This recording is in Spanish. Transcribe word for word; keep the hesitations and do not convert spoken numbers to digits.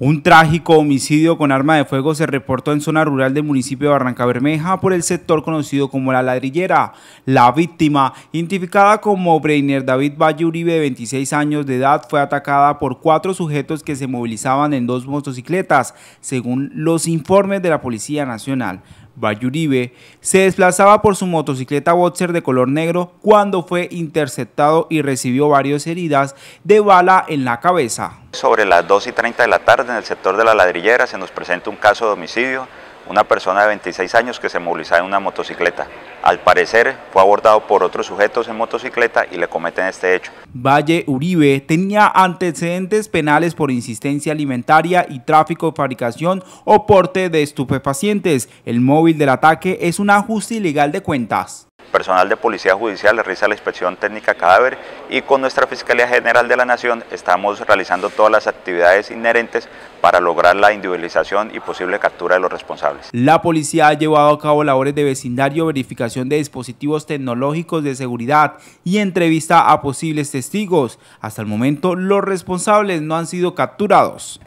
Un trágico homicidio con arma de fuego se reportó en zona rural del municipio de Barrancabermeja por el sector conocido como La Ladrillera. La víctima, identificada como Breiner David Valle Uribe, de veintiséis años de edad, fue atacada por cuatro sujetos que se movilizaban en dos motocicletas, según los informes de la Policía Nacional. Valle Uribe se desplazaba por su motocicleta boxer de color negro cuando fue interceptado y recibió varias heridas de bala en la cabeza. Sobre las dos y treinta de la tarde, en el sector de La Ladrillera, se nos presenta un caso de homicidio, una persona de veintiséis años que se movilizaba en una motocicleta. Al parecer fue abordado por otros sujetos en motocicleta y le cometen este hecho. Valle Uribe tenía antecedentes penales por insistencia alimentaria y tráfico, fabricación o porte de estupefacientes. El móvil del ataque es un ajuste ilegal de cuentas. Personal de Policía Judicial realiza la inspección técnica cadáver y con nuestra Fiscalía General de la Nación estamos realizando todas las actividades inherentes para lograr la individualización y posible captura de los responsables. La policía ha llevado a cabo labores de vecindario, verificación de dispositivos tecnológicos de seguridad y entrevista a posibles testigos. Hasta el momento, los responsables no han sido capturados.